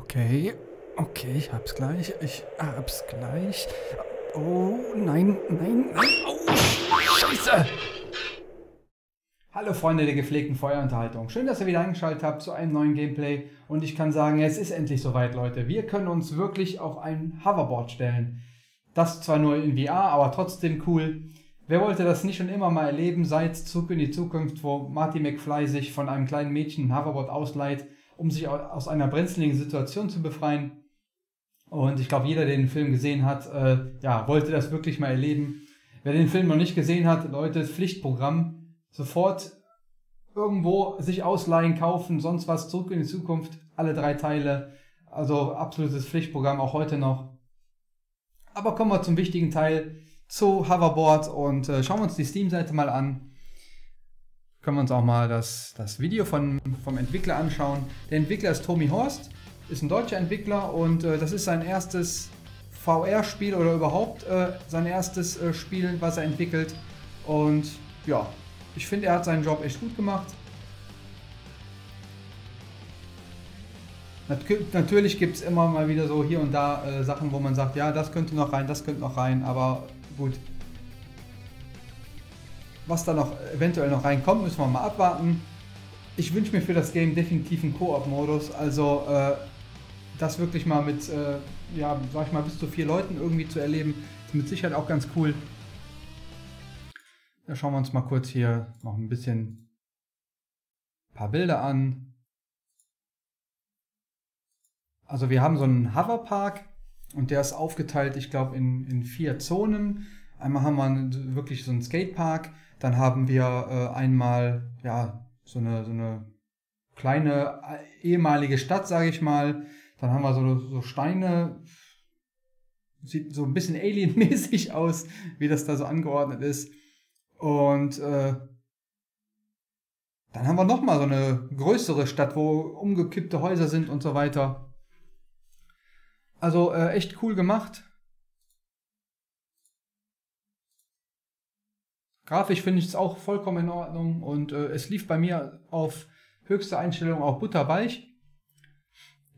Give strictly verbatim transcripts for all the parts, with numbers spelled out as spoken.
Okay, okay, ich hab's gleich, ich hab's gleich. Oh, nein, nein, nein, oh, Scheiße! Hallo Freunde der gepflegten Feuerunterhaltung, schön, dass ihr wieder eingeschaltet habt zu einem neuen Gameplay und ich kann sagen, es ist endlich soweit, Leute. Wir können uns wirklich auf ein Hoverboard stellen. Das zwar nur in V R, aber trotzdem cool. Wer wollte das nicht schon immer mal erleben, seit Zurück in die Zukunft, wo Marty McFly sich von einem kleinen Mädchen ein Hoverboard ausleiht, um sich aus einer brenzligen Situation zu befreien. Und ich glaube, jeder, der den Film gesehen hat, äh, ja, wollte das wirklich mal erleben. Wer den Film noch nicht gesehen hat, Leute, Pflichtprogramm, sofort irgendwo sich ausleihen, kaufen, sonst was, Zurück in die Zukunft, alle drei Teile. Also absolutes Pflichtprogramm, auch heute noch. Aber kommen wir zum wichtigen Teil, zu Hoverboard, und äh, schauen wir uns die Steam-Seite mal an. Können wir uns auch mal das, das Video von, vom Entwickler anschauen. Der Entwickler ist Tomy Horst, ist ein deutscher Entwickler, und äh, das ist sein erstes V R-Spiel oder überhaupt äh, sein erstes äh, Spiel, was er entwickelt. Und ja, ich finde, er hat seinen Job echt gut gemacht. Natürlich gibt es immer mal wieder so hier und da äh, Sachen, wo man sagt, ja, das könnte noch rein, das könnte noch rein, aber gut. Was da noch eventuell noch reinkommt, müssen wir mal abwarten. Ich wünsche mir für das Game definitiv einen Koop-Modus, also äh, das wirklich mal mit, äh, ja, sag ich mal, bis zu vier Leuten irgendwie zu erleben, ist mit Sicherheit auch ganz cool. Da schauen wir uns mal kurz hier noch ein bisschen ein paar Bilder an. Also wir haben so einen Hoverpark und der ist aufgeteilt, ich glaube, in, in vier Zonen. Einmal haben wir wirklich so einen Skatepark, dann haben wir äh, einmal ja, so, eine, so eine kleine ehemalige Stadt, sage ich mal. Dann haben wir so, so Steine, sieht so ein bisschen alienmäßig aus, wie das da so angeordnet ist. Und äh, dann haben wir nochmal so eine größere Stadt, wo umgekippte Häuser sind und so weiter. Also äh, echt cool gemacht. Grafisch finde ich es auch vollkommen in Ordnung und äh, es lief bei mir auf höchste Einstellung auch butterweich.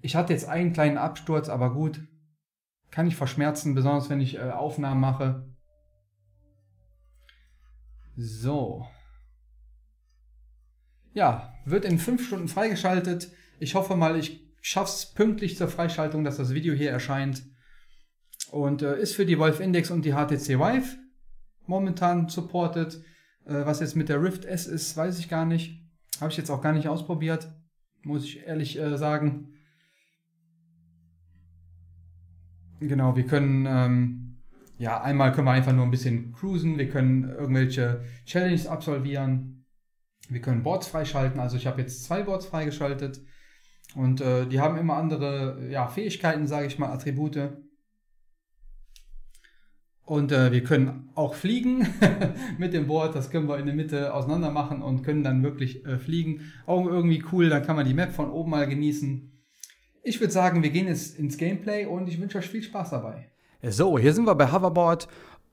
Ich hatte jetzt einen kleinen Absturz, aber gut, kann ich verschmerzen, besonders wenn ich äh, Aufnahmen mache. So. Ja, wird in fünf Stunden freigeschaltet. Ich hoffe mal, ich schaffe es pünktlich zur Freischaltung, dass das Video hier erscheint. Und äh, ist für die Valve Index und die H T C Vive momentan supported. Was jetzt mit der Rift S ist, weiß ich gar nicht. Habe ich jetzt auch gar nicht ausprobiert, muss ich ehrlich sagen. Genau, wir können, ähm, ja, einmal können wir einfach nur ein bisschen cruisen, wir können irgendwelche Challenges absolvieren, wir können Boards freischalten, also ich habe jetzt zwei Boards freigeschaltet und äh, die haben immer andere, ja, Fähigkeiten, sage ich mal, Attribute. Und äh, wir können auch fliegen mit dem Board, das können wir in der Mitte auseinander machen und können dann wirklich äh, fliegen. Auch irgendwie cool, dann kann man die Map von oben mal genießen. Ich würde sagen, wir gehen jetzt ins Gameplay und ich wünsche euch viel Spaß dabei. So, hier sind wir bei Hoverboard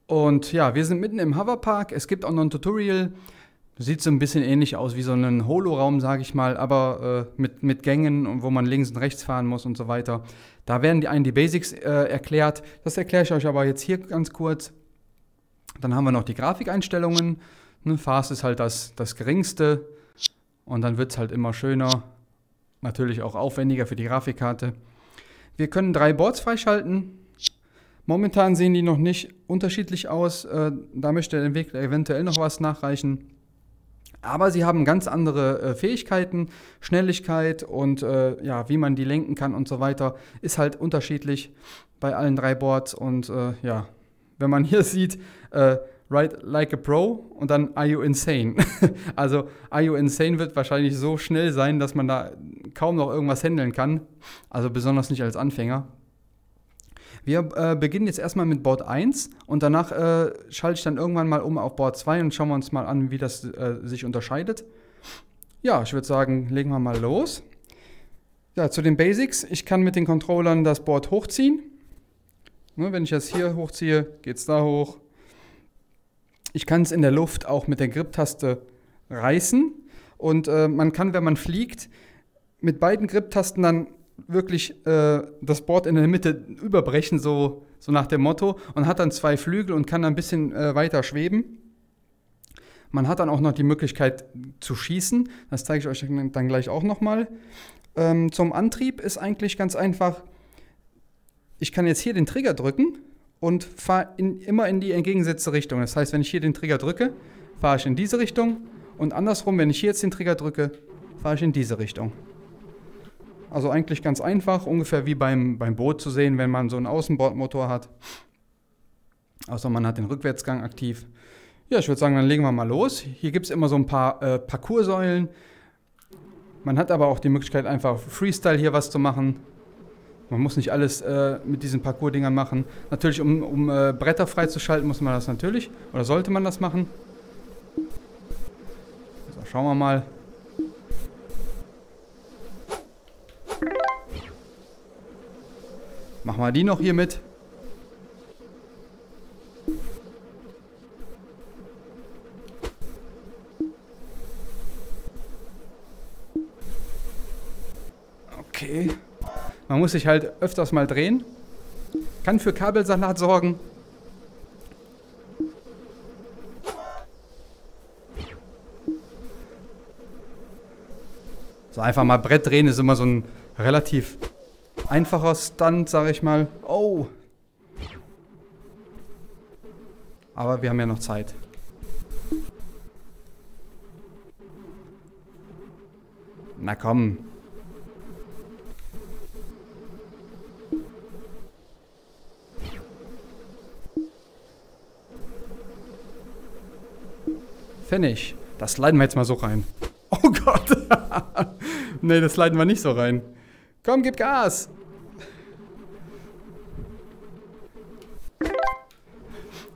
und ja, wir sind mitten im Hoverpark. Es gibt auch noch ein Tutorial, sieht so ein bisschen ähnlich aus wie so ein Holo-Raum, sage ich mal, aber äh, mit, mit Gängen und wo man links und rechts fahren muss und so weiter. Da werden die einen die Basics äh, erklärt. Das erkläre ich euch aber jetzt hier ganz kurz. Dann haben wir noch die Grafikeinstellungen. Ne, Fast ist halt das, das Geringste. Und dann wird es halt immer schöner. Natürlich auch aufwendiger für die Grafikkarte. Wir können drei Boards freischalten. Momentan sehen die noch nicht unterschiedlich aus. Äh, da möchte der Entwickler eventuell noch was nachreichen. Aber sie haben ganz andere äh, Fähigkeiten, Schnelligkeit und äh, ja, wie man die lenken kann und so weiter, ist halt unterschiedlich bei allen drei Boards. Und äh, ja, wenn man hier sieht, äh, Ride like a Pro und dann Are You Insane? Also Are You Insane wird wahrscheinlich so schnell sein, dass man da kaum noch irgendwas handeln kann, also besonders nicht als Anfänger. Wir äh, beginnen jetzt erstmal mit Board eins und danach äh, schalte ich dann irgendwann mal um auf Board zwei und schauen wir uns mal an, wie das äh, sich unterscheidet. Ja, ich würde sagen, legen wir mal los. Ja, zu den Basics. Ich kann mit den Controllern das Board hochziehen. Ne, wenn ich das hier hochziehe, geht es da hoch. Ich kann es in der Luft auch mit der Grip-Taste reißen. Und äh, man kann, wenn man fliegt, mit beiden Grip-Tasten dann wirklich äh, das Board in der Mitte überbrechen, so, so nach dem Motto, und hat dann zwei Flügel und kann dann ein bisschen äh, weiter schweben. Man hat dann auch noch die Möglichkeit zu schießen, das zeige ich euch dann gleich auch nochmal. Ähm, zum Antrieb ist eigentlich ganz einfach, ich kann jetzt hier den Trigger drücken und fahre in, immer in die entgegengesetzte Richtung. Das heißt, wenn ich hier den Trigger drücke, fahre ich in diese Richtung, und andersrum, wenn ich hier jetzt den Trigger drücke, fahre ich in diese Richtung. Also eigentlich ganz einfach, ungefähr wie beim, beim Boot zu sehen, wenn man so einen Außenbordmotor hat. Außer man hat den Rückwärtsgang aktiv. Ja, ich würde sagen, dann legen wir mal los. Hier gibt es immer so ein paar äh, Parcoursäulen. Man hat aber auch die Möglichkeit, einfach Freestyle hier was zu machen. Man muss nicht alles äh, mit diesen Parcours-Dingern machen. Natürlich, um, um äh, Bretter freizuschalten, muss man das natürlich, oder sollte man das machen. So, schauen wir mal. Machen wir die noch hier mit. Okay. Man muss sich halt öfters mal drehen. Kann für Kabelsalat sorgen. So einfach mal Brett drehen ist immer so ein relativ einfacher Stunt, sage ich mal. Oh! Aber wir haben ja noch Zeit. Na komm. Finish. Das leiten wir jetzt mal so rein. Oh Gott. Nee, das leiten wir nicht so rein. Komm, gib Gas.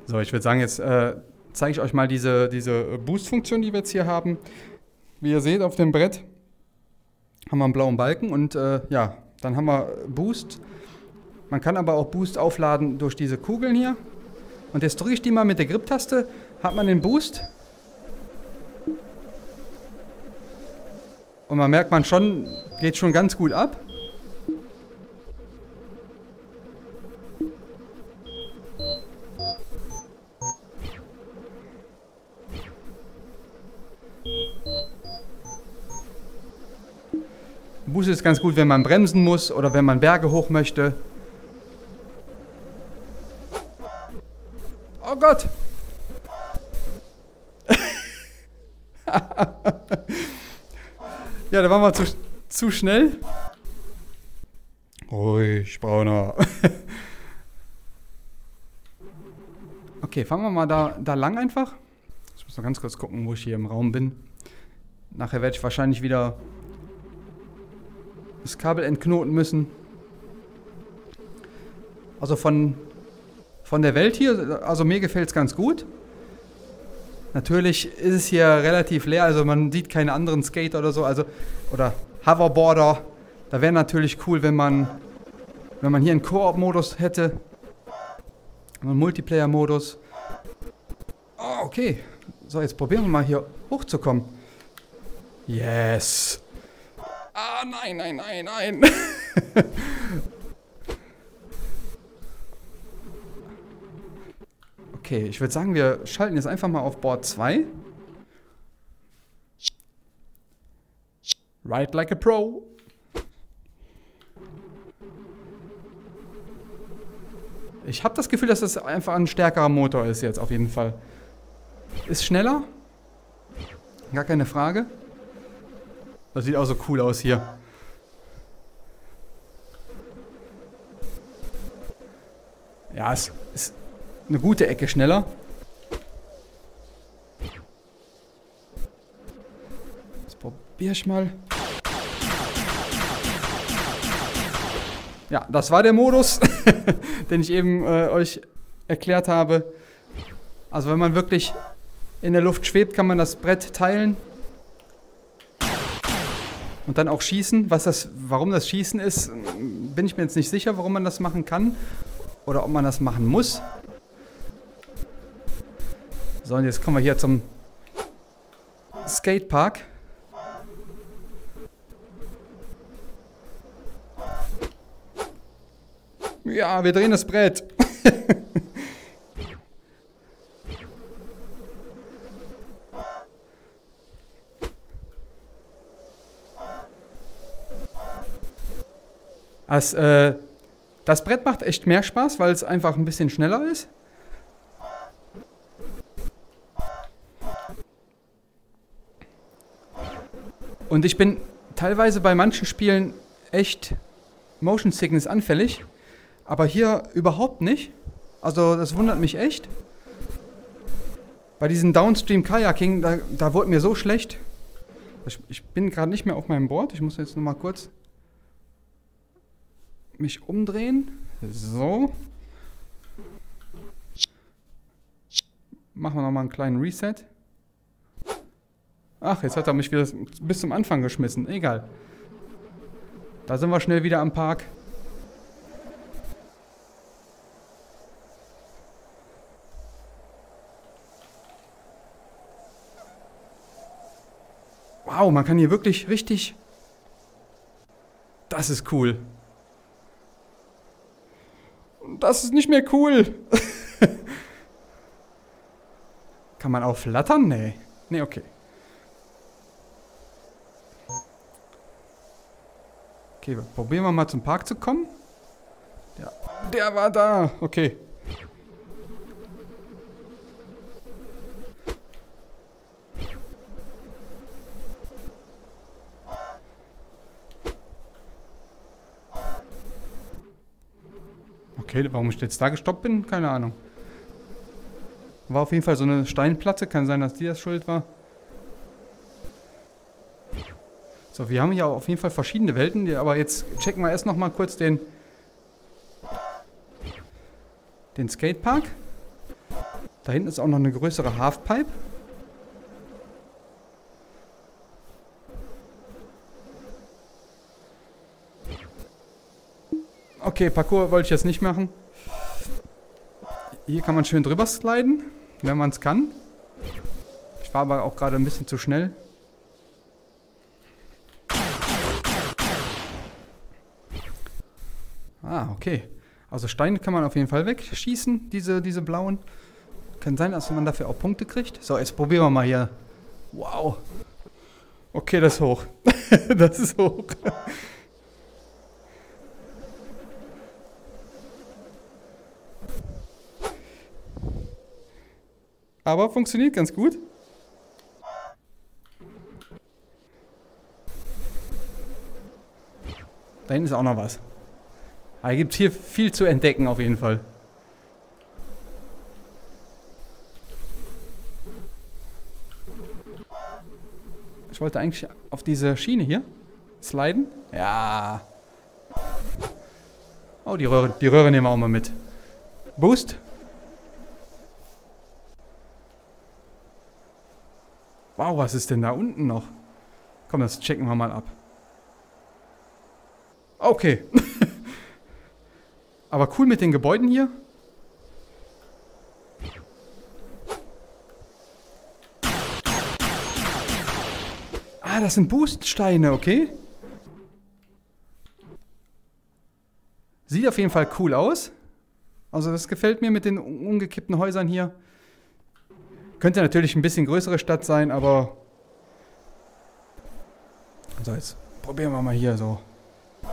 So, ich würde sagen, jetzt äh, zeige ich euch mal diese, diese Boost-Funktion, die wir jetzt hier haben. Wie ihr seht, auf dem Brett haben wir einen blauen Balken und äh, ja, dann haben wir Boost. Man kann aber auch Boost aufladen durch diese Kugeln hier. Und jetzt drücke ich die mal mit der Grip-Taste, hat man den Boost. Und man merkt man schon, geht schon ganz gut ab. Boost ist ganz gut, wenn man bremsen muss oder wenn man Berge hoch möchte. Oh Gott! Ja, da waren wir zu, zu schnell. Ruhig, Brauner. Okay, fahren wir mal da, da lang einfach. Ich muss noch ganz kurz gucken, wo ich hier im Raum bin. Nachher werde ich wahrscheinlich wieder das Kabel entknoten müssen. Also von, von der Welt hier, also mir gefällt es ganz gut. Natürlich ist es hier relativ leer, also man sieht keine anderen Skater oder so, also oder Hoverboarder. Da wäre natürlich cool, wenn man, wenn man hier einen Koop-Modus hätte. Einen Multiplayer-Modus. Oh, okay. So, jetzt probieren wir mal hier hochzukommen. Yes! Ah, nein, nein, nein, nein. Okay, ich würde sagen, wir schalten jetzt einfach mal auf Board zwei. Ride like a Pro. Ich habe das Gefühl, dass das einfach ein stärkerer Motor ist jetzt auf jeden Fall. Ist schneller. Gar keine Frage. Das sieht auch so cool aus hier. Ja, es ist eine gute Ecke schneller. Das probiere ich mal. Ja, das war der Modus, den ich eben äh, euch erklärt habe. Also wenn man wirklich in der Luft schwebt, kann man das Brett teilen. Und dann auch schießen. Was das, warum das Schießen ist, bin ich mir jetzt nicht sicher, warum man das machen kann. Oder ob man das machen muss. So, und jetzt kommen wir hier zum Skatepark. Ja, wir drehen das Brett. Das, äh, das Brett macht echt mehr Spaß, weil es einfach ein bisschen schneller ist. Und ich bin teilweise bei manchen Spielen echt Motion Sickness anfällig, aber hier überhaupt nicht. Also das wundert mich echt. Bei diesem Downstream Kayaking, da, da wurde mir so schlecht. Ich, ich bin gerade nicht mehr auf meinem Board. Ich muss jetzt nochmal kurz mich umdrehen. So. Machen wir nochmal einen kleinen Reset. Ach, jetzt hat er mich wieder bis zum Anfang geschmissen. Egal. Da sind wir schnell wieder am Park. Wow, man kann hier wirklich richtig... Das ist cool. Das ist nicht mehr cool. Kann man auch flattern? Nee. Nee, okay. Okay, probieren wir mal zum Park zu kommen. Der, der war da. Okay. Okay, warum ich jetzt da gestoppt bin? Keine Ahnung. War auf jeden Fall so eine Steinplatte. Kann sein, dass die das schuld war. So, wir haben ja auf jeden Fall verschiedene Welten, aber jetzt checken wir erst noch mal kurz den, den Skatepark. Da hinten ist auch noch eine größere Halfpipe. Okay, Parkour wollte ich jetzt nicht machen. Hier kann man schön drüber sliden, wenn man es kann. Ich war aber auch gerade ein bisschen zu schnell. Ah, okay. Also Steine kann man auf jeden Fall wegschießen, diese, diese blauen. Kann sein, dass man dafür auch Punkte kriegt. So, jetzt probieren wir mal hier. Wow. Okay, das ist hoch. Das ist hoch. Aber funktioniert ganz gut. Da hinten ist auch noch was. Da gibt es hier viel zu entdecken auf jeden Fall. Ich wollte eigentlich auf diese Schiene hier sliden. Ja. Oh, die Röhre, die Röhre nehmen wir auch mal mit. Boost. Wow, was ist denn da unten noch? Komm, das checken wir mal ab. Okay. Aber cool mit den Gebäuden hier. Ah, das sind Booststeine, okay. Sieht auf jeden Fall cool aus. Also das gefällt mir mit den umgekippten Häusern hier. Könnte natürlich ein bisschen größere Stadt sein, aber... So, jetzt probieren wir mal hier so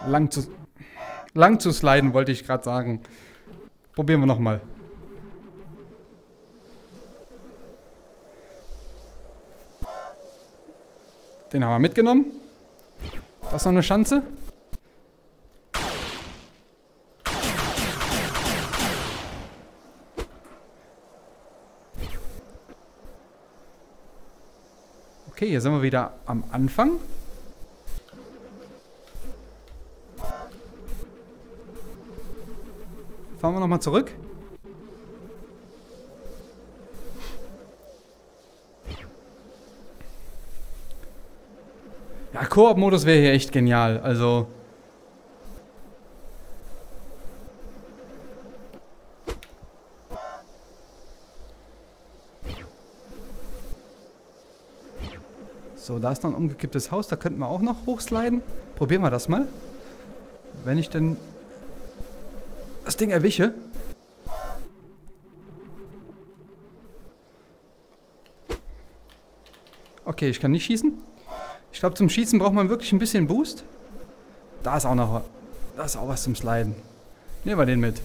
lang zu... Lang zu sliden, wollte ich gerade sagen. Probieren wir nochmal. Den haben wir mitgenommen. Das ist noch eine Schanze. Okay, hier sind wir wieder am Anfang. Fahren wir nochmal zurück. Ja, Koop-Modus wäre hier echt genial. Also. So, da ist noch ein umgekipptes Haus. Da könnten wir auch noch hochsliden. Probieren wir das mal. Wenn ich denn... das Ding erwische. Okay, ich kann nicht schießen. Ich glaube, zum Schießen braucht man wirklich ein bisschen Boost. Da ist auch noch da ist auch was zum Sliden. Nehmen wir den mit.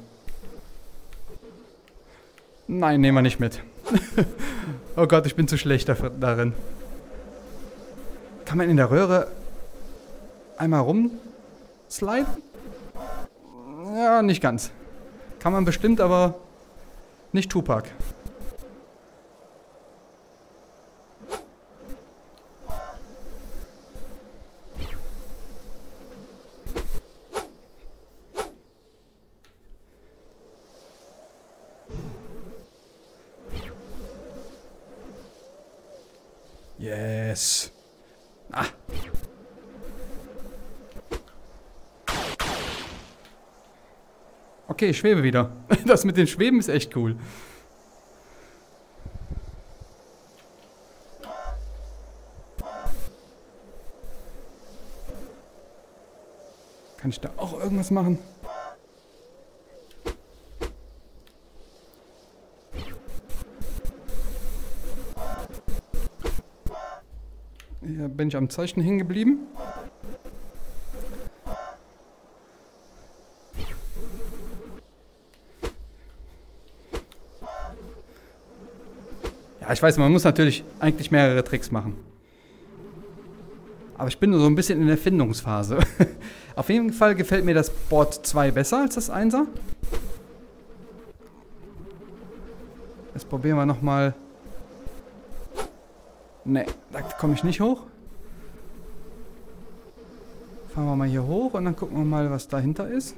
Nein, nehmen wir nicht mit. Oh Gott, ich bin zu schlecht darin. Kann man in der Röhre einmal rumsliden? Ja, nicht ganz. Kann man bestimmt, aber nicht Tupac. Yes. Ah. Okay, ich schwebe wieder. Das mit den Schweben ist echt cool. Kann ich da auch irgendwas machen? Hier bin ich am Zeichen hängen geblieben. Ja, ich weiß, man muss natürlich eigentlich mehrere Tricks machen. Aber ich bin nur so ein bisschen in der Findungsphase. Auf jeden Fall gefällt mir das Board zwei besser als das Einser. Jetzt probieren wir nochmal. Ne, da komme ich nicht hoch. Fahren wir mal hier hoch und dann gucken wir mal, was dahinter ist.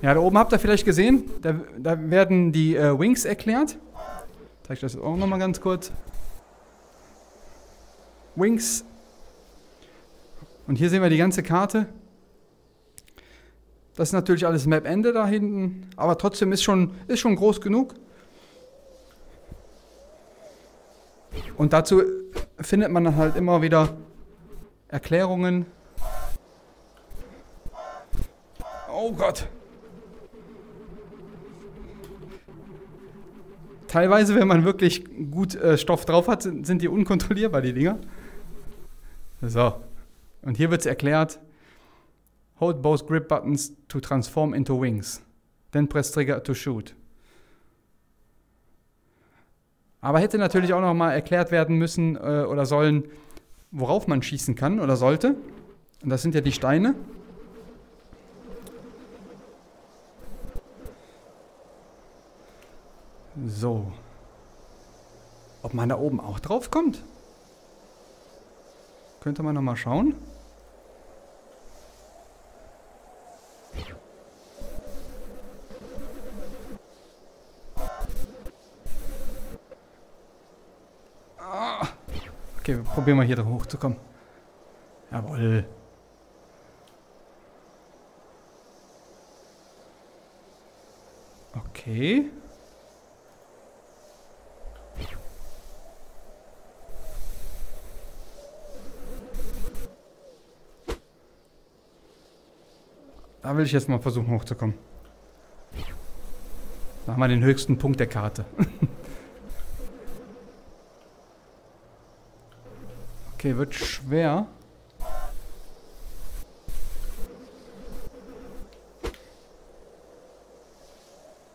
Ja, da oben habt ihr vielleicht gesehen, da, da werden die äh, Wings erklärt. Zeige ich das auch nochmal ganz kurz. Wings. Und hier sehen wir die ganze Karte. Das ist natürlich alles Map-Ende da hinten. Aber trotzdem ist schon, ist schon groß genug. Und dazu findet man dann halt immer wieder Erklärungen. Oh Gott. Teilweise, wenn man wirklich gut äh, Stoff drauf hat, sind, sind die unkontrollierbar, die Dinger. So. Und hier wird es erklärt. Hold both grip buttons to transform into wings. Then press trigger to shoot. Aber hätte natürlich auch nochmal erklärt werden müssen äh, oder sollen, worauf man schießen kann oder sollte. Und das sind ja die Steine. So. Ob man da oben auch drauf kommt? Könnte man nochmal schauen. Ah. Okay, wir probieren mal hier drauf hochzukommen. Jawohl. Okay. Da will ich jetzt mal versuchen hochzukommen. Da haben wir den höchsten Punkt der Karte. Okay, wird schwer.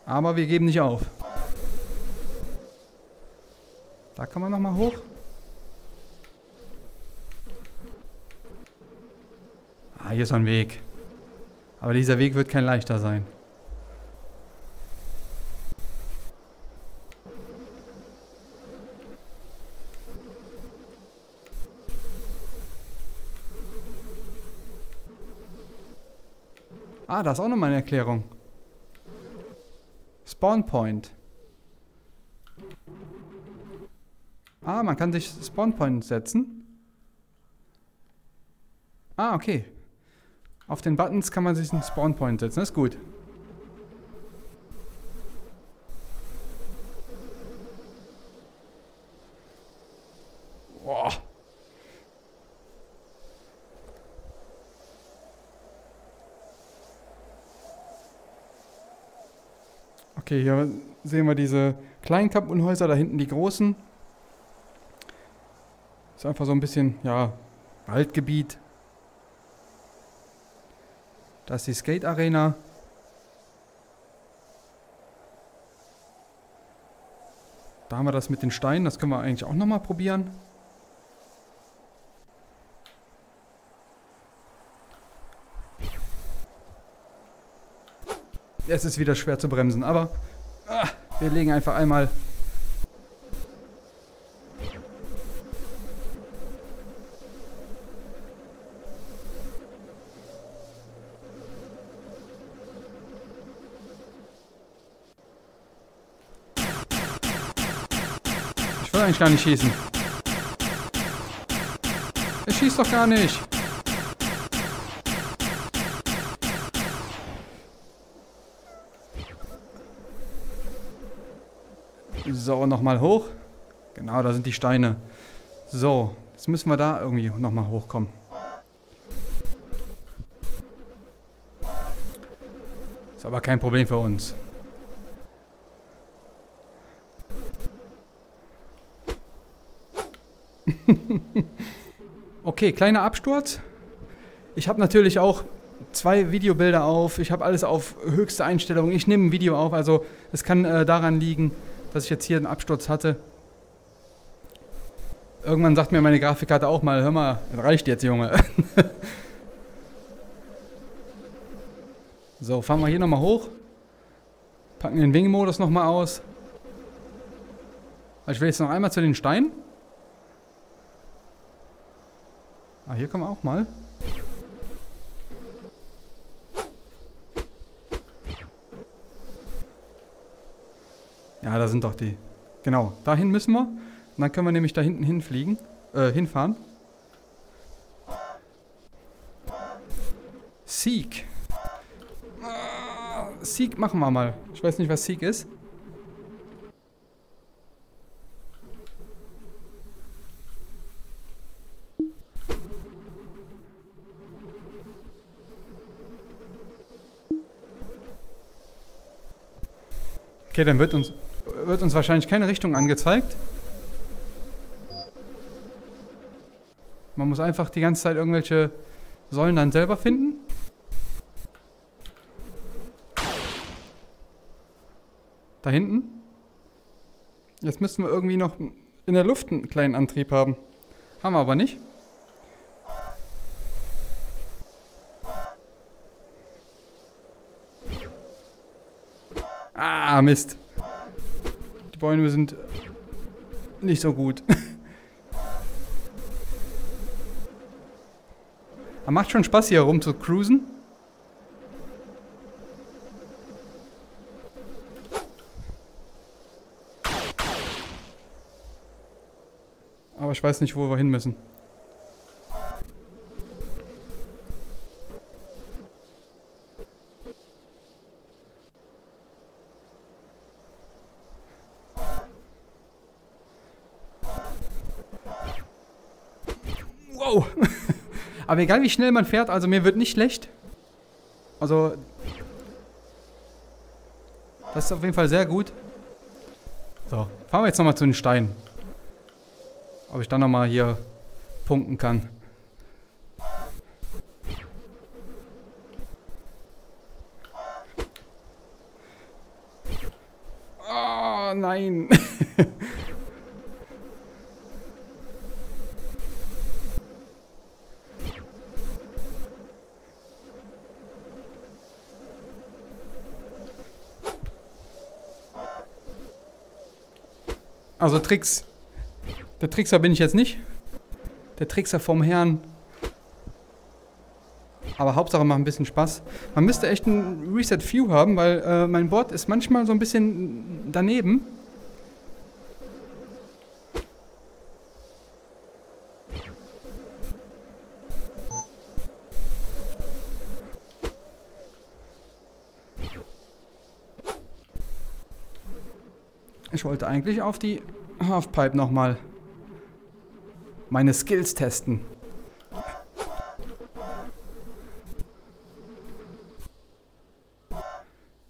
Aber wir geben nicht auf. Da kann man nochmal hoch. Ah, hier ist ein Weg. Aber dieser Weg wird kein leichter sein. Ah, da ist auch nochmal eine Erklärung. Spawn Point. Ah, man kann sich Spawn Point setzen. Ah, okay. Auf den Buttons kann man sich einen Spawnpoint setzen, das ist gut. Boah. Okay, hier sehen wir diese kleinen Kampfhäuser, da hinten die großen. Ist einfach so ein bisschen, ja, Waldgebiet. Da ist die Skate-Arena. Da haben wir das mit den Steinen, das können wir eigentlich auch nochmal probieren. Es ist wieder schwer zu bremsen, aber ah, wir legen einfach einmal... Ich will eigentlich gar nicht schießen. Er schießt doch gar nicht. So, nochmal hoch. Genau, da sind die Steine. So, jetzt müssen wir da irgendwie nochmal hochkommen. Ist aber kein Problem für uns. Okay, kleiner Absturz. Ich habe natürlich auch zwei Videobilder auf. Ich habe alles auf höchste Einstellung. Ich nehme ein Video auf. Also es kann äh, daran liegen, dass ich jetzt hier einen Absturz hatte. Irgendwann sagt mir meine Grafikkarte auch mal, hör mal, reicht jetzt, Junge. So, fahren wir hier nochmal hoch. Packen den Wing-Modus nochmal aus. Ich will jetzt noch einmal zu den Steinen. Ah, hier kommen wir auch mal. Ja, da sind doch die. Genau, dahin müssen wir. Und dann können wir nämlich da hinten hinfliegen, äh, hinfahren. Seek. Ah, Seek machen wir mal. Ich weiß nicht, was Seek ist. Okay, dann wird uns, wird uns wahrscheinlich keine Richtung angezeigt. Man muss einfach die ganze Zeit irgendwelche Säulen dann selber finden. Da hinten. Jetzt müssten wir irgendwie noch in der Luft einen kleinen Antrieb haben. Haben wir aber nicht. Ah, Mist. Die Bäume sind nicht so gut. Aber macht schon Spaß, hier rum zu cruisen. Aber ich weiß nicht, wo wir hin müssen. Aber egal wie schnell man fährt, also mir wird nicht schlecht. Also, das ist auf jeden Fall sehr gut. So, fahren wir jetzt nochmal zu den Steinen. Ob ich dann nochmal hier punkten kann. Oh, nein. Also Tricks, der Trickser bin ich jetzt nicht, der Trickser vom Herrn, aber Hauptsache macht ein bisschen Spaß. Man müsste echt ein Reset View haben, weil äh, mein Board ist manchmal so ein bisschen daneben. Ich wollte eigentlich auf die Halfpipe nochmal meine Skills testen.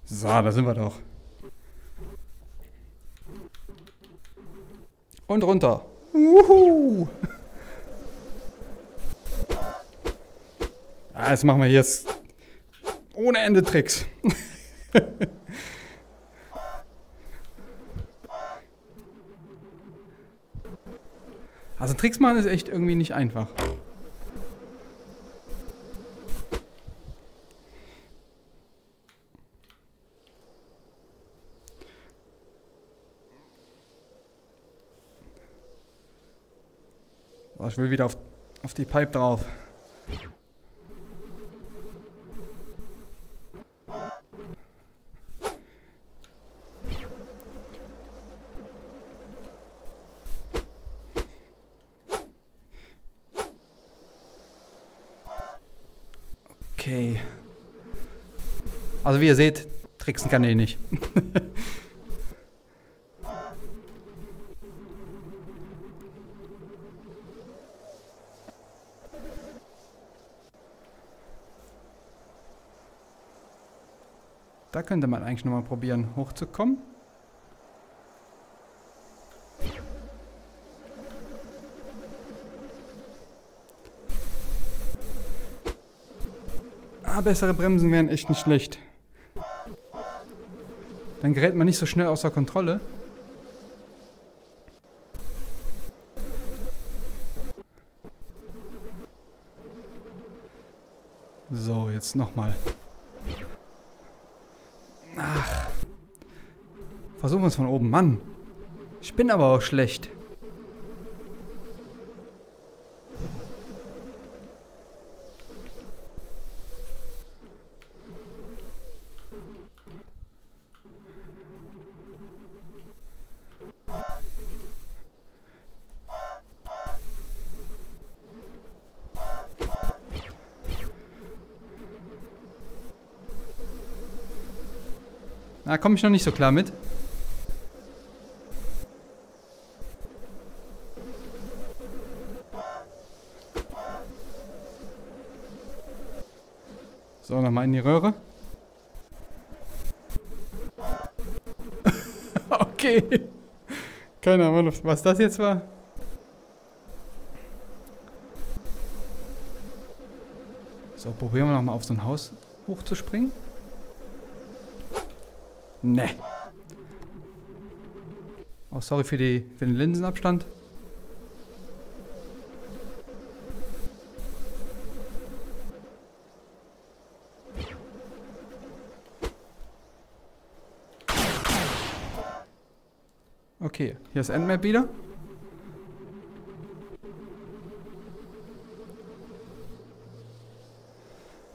So, da sind wir doch. Und runter. Wuhu! Ah, jetzt machen wir jetzt ohne Ende Tricks. Also Tricks machen ist echt irgendwie nicht einfach. So, ich will wieder auf, auf die Pipe drauf. Okay. Also wie ihr seht, tricksen kann ich nicht. Da könnte man eigentlich nochmal probieren, hochzukommen. Ah, bessere Bremsen wären echt nicht schlecht. Dann gerät man nicht so schnell außer Kontrolle. So, jetzt nochmal. Ach. Versuchen wir es von oben. Mann, ich bin aber auch schlecht. Da komme ich noch nicht so klar mit. So, nochmal in die Röhre. Okay. Keine Ahnung, was das jetzt war. So, probieren wir nochmal auf so ein Haus hochzuspringen. Ne. Oh, sorry für, die, für den Linsenabstand. Okay, hier ist Endmap wieder.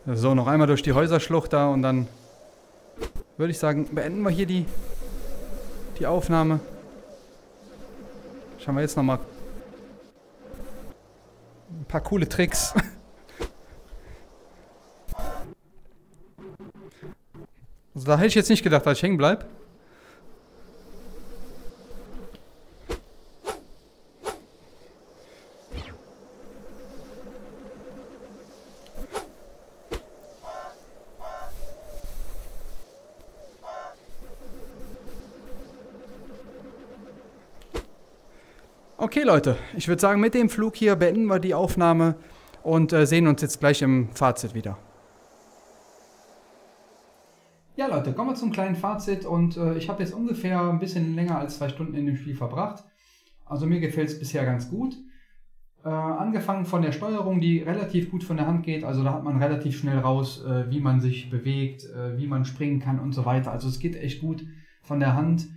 So, noch einmal durch die Häuserschlucht da und dann würde ich sagen, beenden wir hier die, die Aufnahme. Schauen wir jetzt nochmal ein paar coole Tricks. Also da hätte ich jetzt nicht gedacht, dass ich hängen bleibe. Okay Leute, ich würde sagen, mit dem Flug hier beenden wir die Aufnahme und äh, sehen uns jetzt gleich im Fazit wieder. Ja Leute, kommen wir zum kleinen Fazit und äh, ich habe jetzt ungefähr ein bisschen länger als zwei Stunden in dem Spiel verbracht. Also mir gefällt es bisher ganz gut. Äh, angefangen von der Steuerung, die relativ gut von der Hand geht, also da hat man relativ schnell raus, äh, wie man sich bewegt, äh, wie man springen kann und so weiter. Also es geht echt gut von der Hand.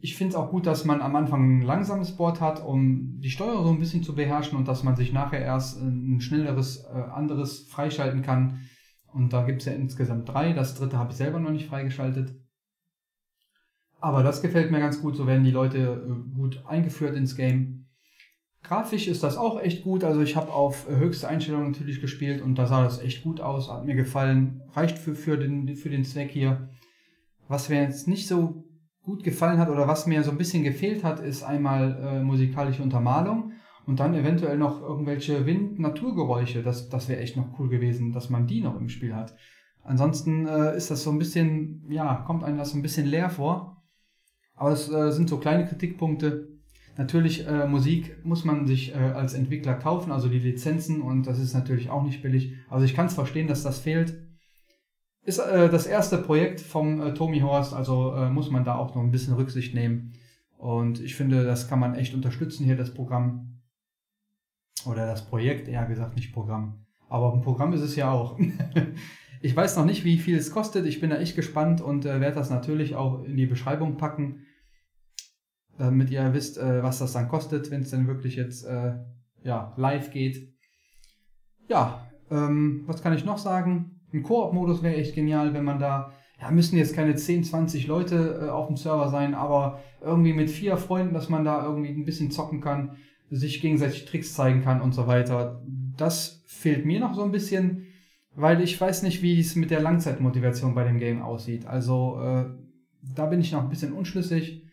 Ich finde es auch gut, dass man am Anfang ein langsames Board hat, um die Steuerung so ein bisschen zu beherrschen und dass man sich nachher erst ein schnelleres, äh, anderes freischalten kann. Und da gibt es ja insgesamt drei. Das dritte habe ich selber noch nicht freigeschaltet. Aber das gefällt mir ganz gut. So werden die Leute äh, gut eingeführt ins Game. Grafisch ist das auch echt gut. Also ich habe auf höchste Einstellung natürlich gespielt und da sah das echt gut aus. Hat mir gefallen. Reicht für, für, den, für den Zweck hier. Was wir jetzt nicht so gut gefallen hat oder was mir so ein bisschen gefehlt hat, ist einmal äh, musikalische Untermalung und dann eventuell noch irgendwelche Wind-Naturgeräusche. Das, das wäre echt noch cool gewesen, dass man die noch im Spiel hat. Ansonsten äh, ist das so ein bisschen, ja, kommt einem das so ein bisschen leer vor. Aber das äh, sind so kleine Kritikpunkte. Natürlich, äh, Musik muss man sich äh, als Entwickler kaufen, also die Lizenzen, und das ist natürlich auch nicht billig. Also ich kann es verstehen, dass das fehlt. Ist äh, das erste Projekt vom äh, Tomy Horst, also äh, muss man da auch noch ein bisschen Rücksicht nehmen. Und ich finde, das kann man echt unterstützen hier, das Programm. Oder das Projekt, eher gesagt, nicht Programm. Aber ein Programm ist es ja auch. Ich weiß noch nicht, wie viel es kostet. Ich bin da echt gespannt und äh, werde das natürlich auch in die Beschreibung packen, damit ihr wisst, äh, was das dann kostet, wenn es denn wirklich jetzt äh, ja, live geht. Ja, ähm, was kann ich noch sagen? Ein Koop-Modus wäre echt genial, wenn man da, ja, müssen jetzt keine zehn, zwanzig Leute äh, auf dem Server sein, aber irgendwie mit vier Freunden, dass man da irgendwie ein bisschen zocken kann, sich gegenseitig Tricks zeigen kann und so weiter. Das fehlt mir noch so ein bisschen. Weil ich weiß nicht, wie es mit der Langzeitmotivation bei dem Game aussieht. Also äh, da bin ich noch ein bisschen unschlüssig.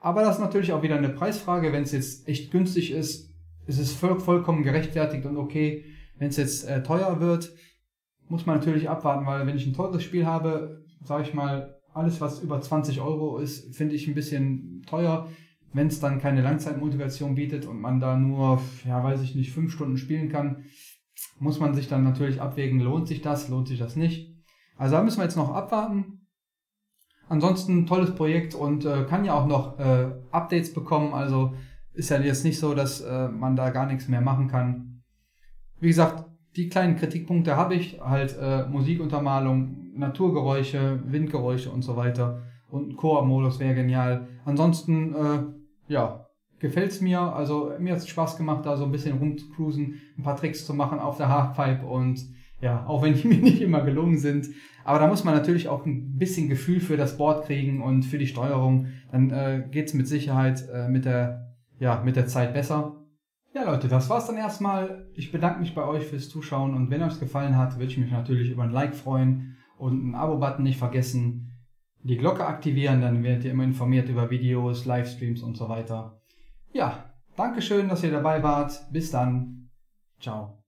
Aber das ist natürlich auch wieder eine Preisfrage. Wenn es jetzt echt günstig ist, ist es voll, vollkommen gerechtfertigt und okay. Wenn es jetzt äh, teuer wird, muss man natürlich abwarten. Weil wenn ich ein teures Spiel habe, sage ich mal, alles was über zwanzig Euro ist, finde ich ein bisschen teuer. Wenn es dann keine Langzeitmotivation bietet und man da nur, ja weiß ich nicht, fünf Stunden spielen kann, muss man sich dann natürlich abwägen, lohnt sich das, lohnt sich das nicht. Also da müssen wir jetzt noch abwarten. Ansonsten tolles Projekt und äh, kann ja auch noch äh, Updates bekommen. Also ist ja jetzt nicht so, dass äh, man da gar nichts mehr machen kann. Wie gesagt, die kleinen Kritikpunkte habe ich. Halt äh, Musikuntermalung, Naturgeräusche, Windgeräusche und so weiter. Und ein Koop-Modus wäre genial. Ansonsten, äh, ja... gefällt es mir, also mir hat es Spaß gemacht, da so ein bisschen rumzucruisen, ein paar Tricks zu machen auf der Halfpipe und ja, auch wenn die mir nicht immer gelungen sind, aber da muss man natürlich auch ein bisschen Gefühl für das Board kriegen und für die Steuerung, dann äh, geht es mit Sicherheit äh, mit der, ja, mit der Zeit besser. Ja Leute, das war's dann erstmal, ich bedanke mich bei euch fürs Zuschauen und wenn euch es gefallen hat, würde ich mich natürlich über ein Like freuen und ein Abo-Button nicht vergessen, die Glocke aktivieren, dann werdet ihr immer informiert über Videos, Livestreams und so weiter. Ja, danke schön, dass ihr dabei wart. Bis dann. Ciao.